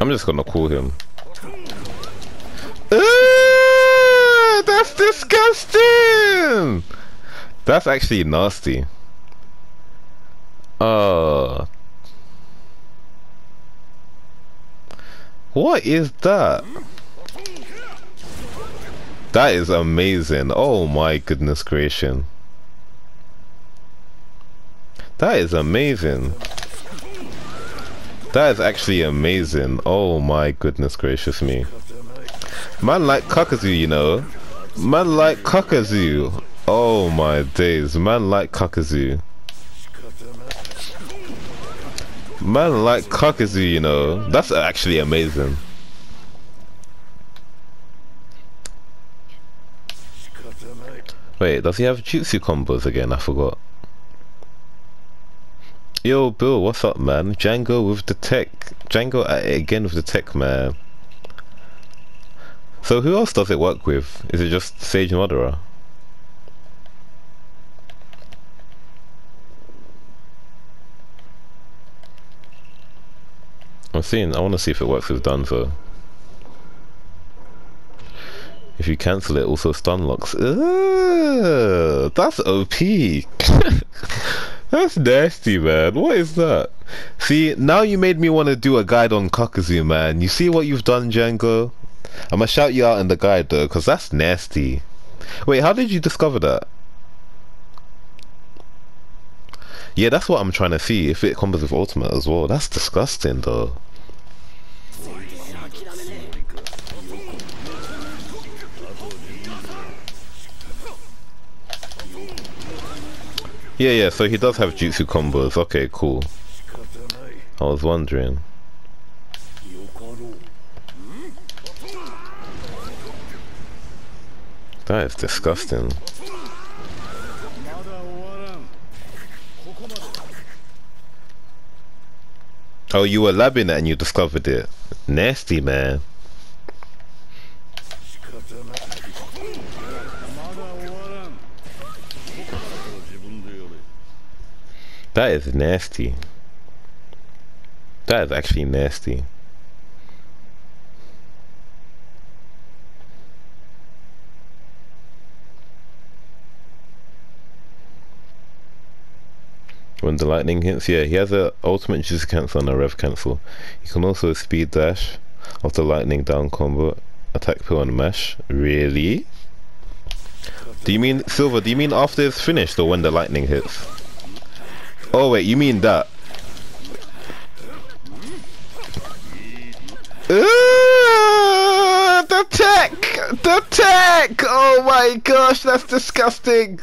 I'm just gonna call him. That's disgusting! That's actually nasty. What is that? That is amazing. Oh my goodness creation. That is amazing. That is actually amazing. Oh my goodness gracious me. Man like Kakazu, you know. Man like Kakazu. Oh my days. Man like Kakazu. Man like Kakazu, you know. That's actually amazing. Wait, does he have jutsu combos again? I forgot. Yo, Bill, what's up, man? Jango with the tech. Jango at it again with the tech, man. So who else does it work with? Is it just Sage and Madara? I want to see if it works with Danzo. If you cancel it, also stun locks. Ugh, that's OP. That's nasty, man. What is that? See, now you made me want to do a guide on Kakazu, man. You see what you've done, Jango? I'm gonna shout you out in the guide, though, because that's nasty. Wait, how did you discover that? Yeah, that's what I'm trying to see, if it comes with Ultimate as well. That's disgusting, though. Yeah, so he does have jutsu combos. Okay, cool. I was wondering. That is disgusting. Oh, you were labbing it and you discovered it. Nasty, man. That is nasty. That is actually nasty. When the lightning hits, yeah, he has a ultimate juice cancel and a rev cancel. You can also speed dash of the lightning down combo, attack pill and mash. Really? Do you mean, Silver, do you mean after it's finished or when the lightning hits? Oh wait, you mean that? The tech! The tech! Oh my gosh, that's disgusting!